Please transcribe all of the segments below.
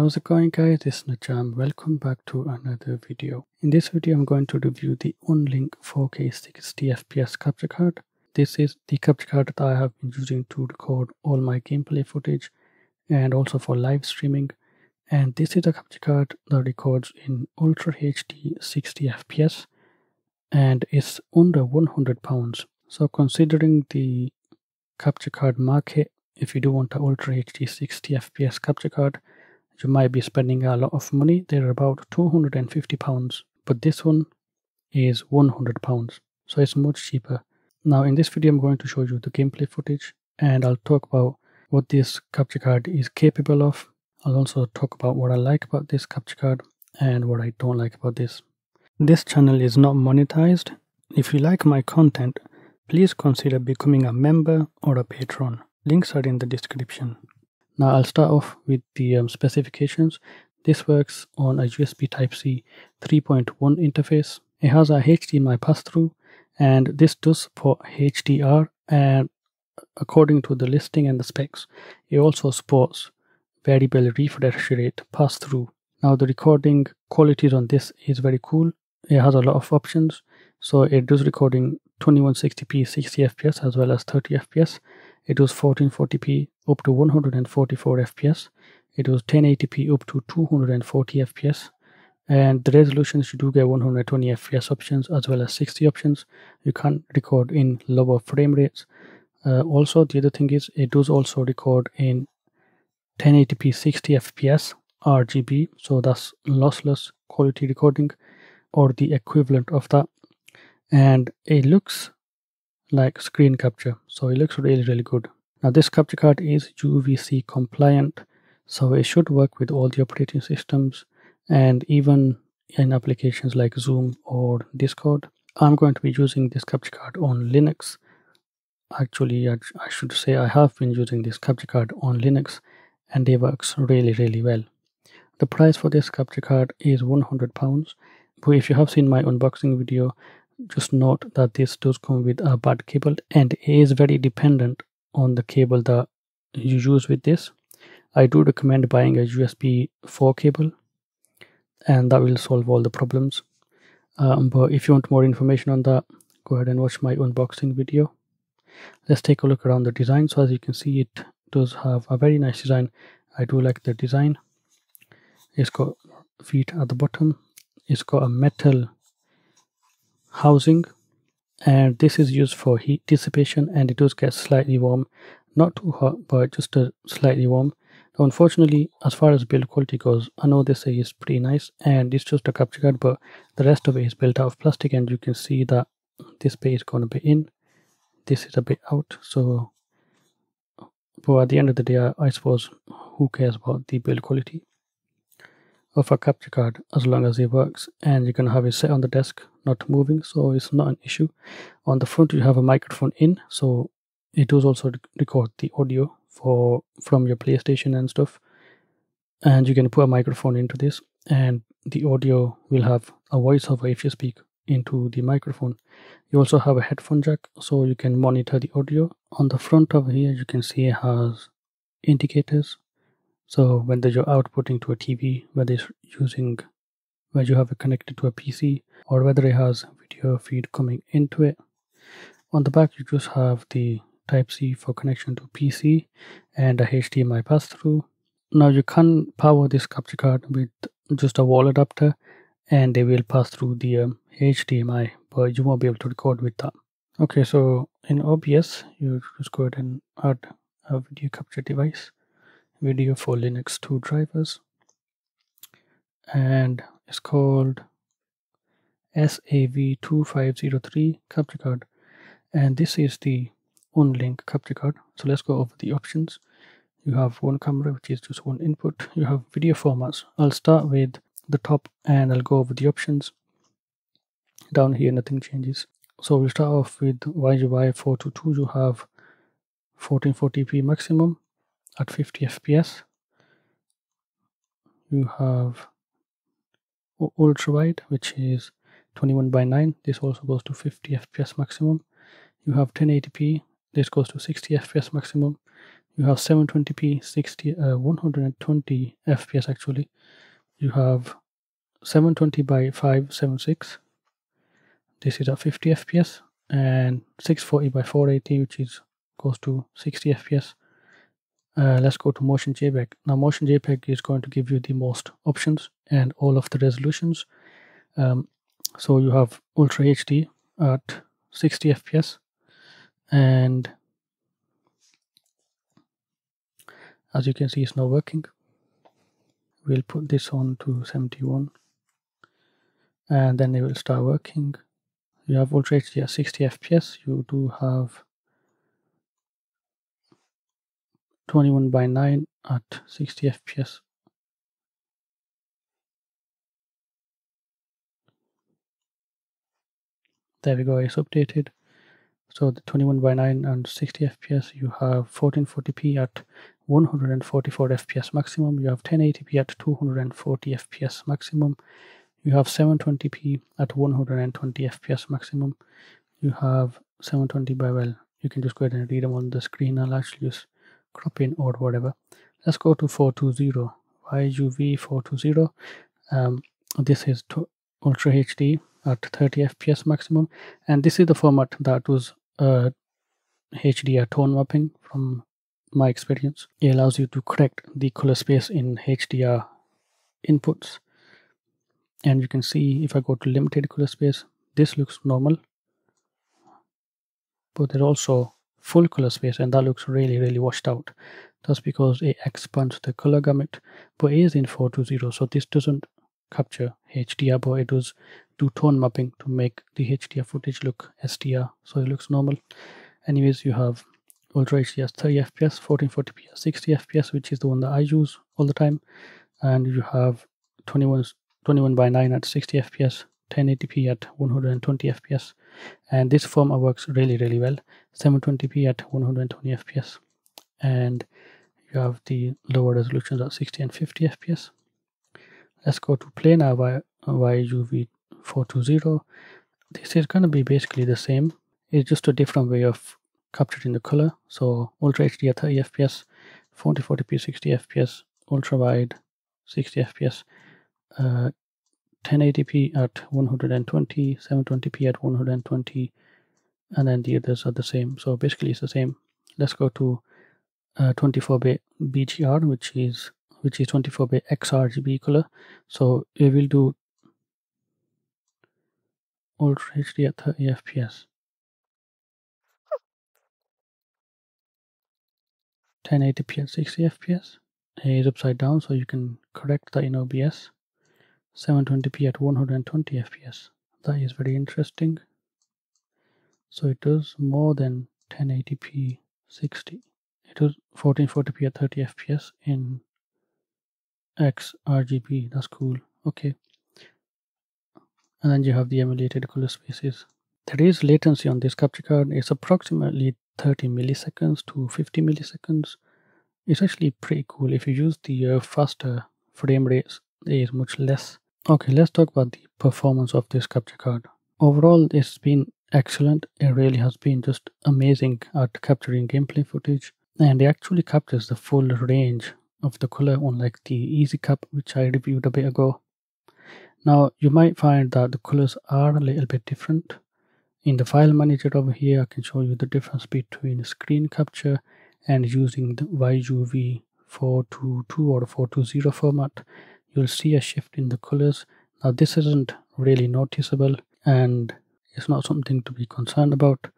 How's it going, guys? This is Najam. Welcome back to another video. In this video, I'm going to review the Unnlink 4K 60fps capture card. This is the capture card that I have been using to record all my gameplay footage and also for live streaming. And this is a capture card that records in Ultra HD 60fps and it's under £100. So considering the capture card market, if you do want an Ultra HD 60fps capture card, you might be spending a lot of money. They're about £250, but this one is £100, so it's much cheaper. Now in this video, I'm going to show you the gameplay footage and I'll talk about what this capture card is capable of. I'll also talk about what I like about this capture card and what I don't like about this. This channel is not monetized. If you like my content, please consider becoming a member or a patron. Links are in the description. Now I'll start off with the specifications. This works on a USB Type-C 3.1 interface. It has a HDMI pass-through and this does support HDR, and according to the listing and the specs, it also supports variable refresh rate pass-through. Now the recording quality on this is very cool. It has a lot of options. So it does recording 2160p 60fps as well as 30fps. It does 1440p up to 144fps. It does 1080p up to 240fps. And the resolutions, you do get 120fps options as well as 60 options. You can record in lower frame rates. Also, the other thing is it does also record in 1080p 60fps RGB. So that's lossless quality recording or the equivalent of that. And it looks like screen capture, so it looks really good. Now this capture card is UVC compliant, so it should work with all the operating systems and even in applications like Zoom or Discord. I'm going to be using this capture card on Linux. Actually, I should say I have been using this capture card on Linux and it works really well. The price for this capture card is £100, but if you have seen my unboxing video, just note that this does come with a bad cable and it is very dependent on the cable that you use with this. I do recommend buying a USB 4 cable and that will solve all the problems. But if you want more information on that, go ahead and watch my unboxing video. Let's take a look around the design. So as you can see, it does have a very nice design. I do like the design. It's got feet at the bottom. It's got a metal housing and this is used for heat dissipation, and it does get slightly warm, not too hot but just slightly warm. Now, unfortunately, as far as build quality goes, I know this is pretty nice and it's just a capture card, but the rest of it is built out of plastic and you can see that this bit is going a bit in, this is a bit out. So but at the end of the day, I suppose who cares about the build quality of a capture card as long as it works and you can have it set on the desk not moving, so it's not an issue. On the front you have a microphone in, so it does also record the audio from your PlayStation and stuff, and you can put a microphone into this and the audio will have a voiceover if you speak into the microphone. You also have a headphone jack so you can monitor the audio. On the front over here you can see it has indicators. So whether you're outputting to a TV, whether it's using, whether you have it connected to a PC, or whether it has video feed coming into it. On the back, you just have the Type-C for connection to PC and a HDMI pass-through. Now you can power this capture card with just a wall adapter and they will pass through the HDMI, but you won't be able to record with that. Okay, so in OBS, you just go ahead and add a video capture device. Video for Linux 2 drivers, and it's called SAV2503 capture card, and this is the Unnlink capture card. So let's go over the options. You have one camera, which is just one input. You have video formats. I'll start with the top and I'll go over the options. Down here nothing changes, so we'll start off with YUV 422. You have 1440p maximum at 50 fps. You have ultra wide, which is 21 by 9. This also goes to 50 fps maximum. You have 1080p. This goes to 60 fps maximum. you have 720p 120 fps actually. You have 720 by 576. This is at 50 fps and 640 by 480, which is goes to 60 fps. Let's go to Motion JPEG. Now Motion JPEG is going to give you the most options and all of the resolutions. So you have Ultra HD at 60 fps and as you can see it's not working. We'll put this on to 71 and then it will start working. You have Ultra HD at 60 fps. You do have 21 by 9 at 60 fps. There we go, it's updated. So the 21 by 9 and 60 fps, you have 1440p at 144 fps maximum, you have 1080p at 240 fps maximum, you have 720p at 120 fps maximum, you have 720 by, well, you can just go ahead and read them on the screen. I'll actually just crop in or whatever. Let's go to 420, YUV 420. This is Ultra HD at 30 fps maximum, and this is the format that was HDR tone mapping. From my experience, it allows you to correct the color space in HDR inputs, and you can see if I go to limited color space, this looks normal, but there's also full color space and that looks really washed out. That's because it expands the color gamut, but it is in 420, so this doesn't capture HDR, but it does do tone mapping to make the HDR footage look SDR, so it looks normal. Anyways, you have Ultra HD at 30 fps, 1440p at 60 fps, which is the one that I use all the time, and you have 21 by 9 at 60 fps, 1080p at 120 fps, and this format works really well. 720p at 120 fps, and you have the lower resolutions at 60 and 50 fps. Let's go to planar YUV 420. This is going to be basically the same, it's just a different way of capturing the color. So Ultra HD at 30 fps, 1440p 60 fps, ultra wide 60 fps, 1080p at 120, 720p at 120, and then the others are the same. So basically it's the same. Let's go to 24-bit BGR, which is 24-bit XRGB color. So it will do Ultra HD at 30 fps, 1080p at 60 fps. It is upside down, so you can correct that in OBS. 720p at 120 fps. That is very interesting. So it does more than 1080p 60. It does 1440p at 30 fps in XRGB. That's cool. Okay. And then you have the emulated color spaces. There is latency on this capture card. It's approximately 30 milliseconds to 50 milliseconds. It's actually pretty cool. If you use the faster frame rates, there is much less. Okay, let's talk about the performance of this capture card. Overall, it's been excellent. It really has been just amazing at capturing gameplay footage, and it actually captures the full range of the color, unlike the EasyCap, which I reviewed a bit ago. Now you might find that the colors are a little bit different. In the file manager over here, I can show you the difference between screen capture and using the YUV 422 or 420 format. You'll see a shift in the colors. Now this isn't really noticeable and it's not something to be concerned about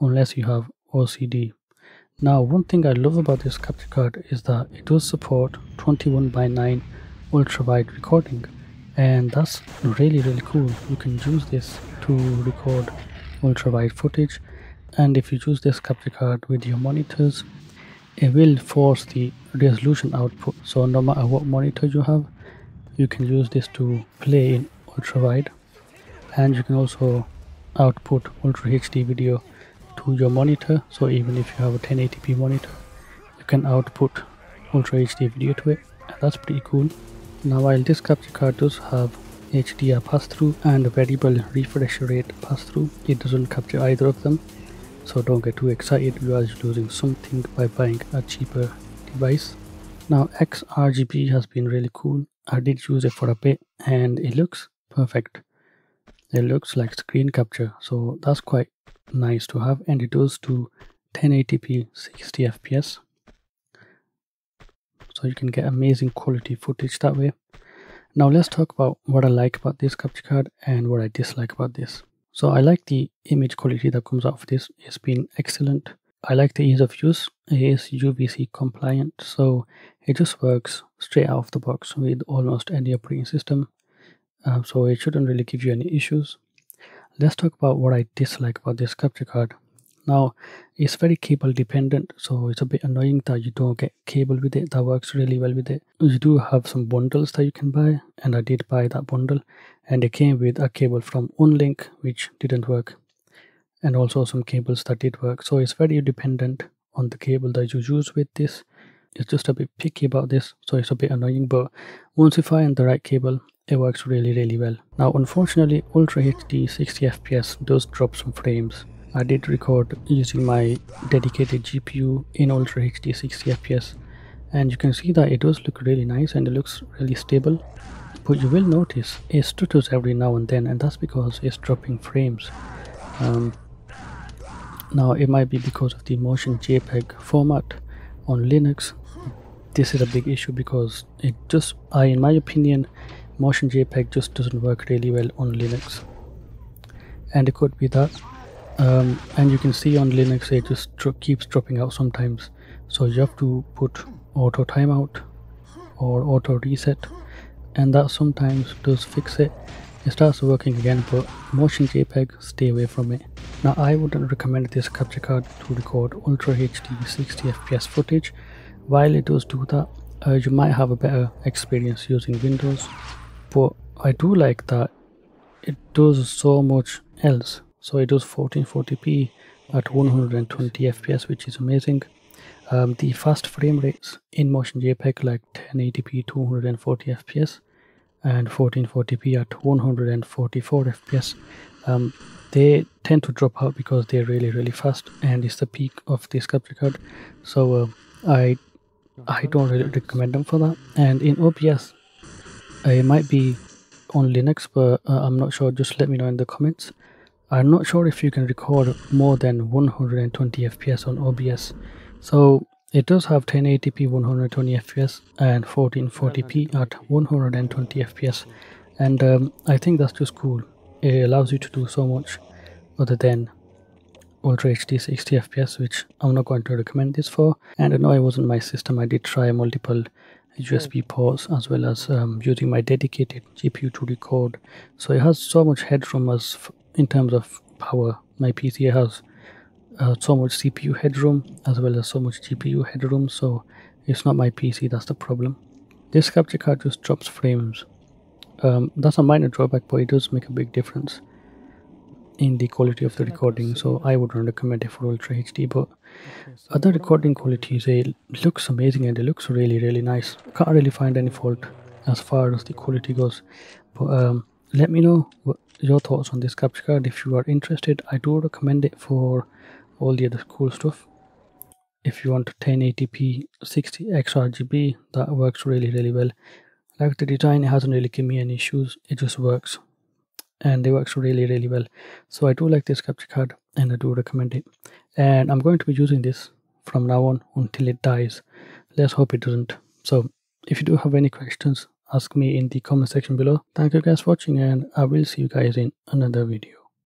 unless you have OCD. Now one thing I love about this capture card is that it does support 21 by 9 ultra wide recording, and that's really cool. You can use this to record ultra wide footage, and if you use this capture card with your monitors, it will force the resolution output. So no matter what monitor you have, you can use this to play in ultra wide, and you can also output Ultra HD video to your monitor. So even if you have a 1080p monitor, you can output Ultra HD video to it, and that's pretty cool. Now while this capture card does have HDR pass-through and a variable refresh rate pass-through, it doesn't capture either of them. so don't get too excited, you are losing something by buying a cheaper device. Now XRGB has been really cool. I did use it for a bit and it looks perfect. It looks like screen capture, so that's quite nice to have, and it goes to 1080p 60 fps, so you can get amazing quality footage that way. Now let's talk about what I like about this capture card and what I dislike about this. So I like the image quality that comes out of this, it's been excellent. I like the ease of use, it is UVC compliant, so it just works straight out of the box with almost any operating system, so it shouldn't really give you any issues. Let's talk about what I dislike about this capture card. Now it's very cable dependent, so it's a bit annoying that you don't get cable with it that works really well with it. You do have some bundles that you can buy, and I did buy that bundle, and it came with a cable from Unnlink which didn't work, and also some cables that did work. So it's very dependent on the cable that you use with this. It's just a bit picky about this, so it's a bit annoying, but once you find the right cable it works really well. Now unfortunately Ultra HD 60fps does drop some frames. I did record using my dedicated GPU in Ultra HD 60fps, and you can see that it does look really nice and it looks really stable, but you will notice it stutters every now and then, and that's because it's dropping frames. Now it might be because of the Motion JPEG format on Linux. This is a big issue because it just, in my opinion, Motion JPEG just doesn't work really well on Linux, and it could be that. And you can see on Linux it just keeps dropping out sometimes, so you have to put auto timeout or auto reset, and that sometimes does fix it. It starts working again, but Motion JPEG, stay away from it. Now I wouldn't recommend this capture card to record Ultra HD 60fps footage. While it does do that, you might have a better experience using Windows, but I do like that it does so much else. So it does 1440p at 120 fps, which is amazing. The fast frame rates in Motion JPEG, like 1080p 240 fps and 1440p at 144 fps, they tend to drop out because they're really fast, and it's the peak of this capture card, so I don't really recommend them for that. And in OBS, it might be on Linux, but I'm not sure, just let me know in the comments. I'm not sure if you can record more than 120 fps on OBS. So it does have 1080p 120 fps and 1440p at 120 fps. And I think that's just cool. It allows you to do so much other than Ultra HD 60 fps, which I'm not going to recommend this for. And I know it wasn't my system. I did try multiple USB ports, as well as using my dedicated GPU to record. So it has so much headroom as in terms of power. My PC has so much CPU headroom as well as so much GPU headroom, so it's not my PC that's the problem. This capture card just drops frames. That's a minor drawback, but it does make a big difference in the quality of the recording, so I wouldn't recommend it for Ultra HD. But other recording qualities, it looks amazing and it looks really nice. Can't really find any fault as far as the quality goes, but let me know your thoughts on this capture card. If you are interested, I do recommend it for all the other cool stuff. If you want 1080p 60 XRGB, that works really well. I like the design, it hasn't really given me any issues, it just works, and it works really well. So I do like this capture card and I do recommend it, and I'm going to be using this from now on until it dies. Let's hope it doesn't. So if you do have any questions, ask me in the comment section below. Thank you guys for watching, and I will see you guys in another video.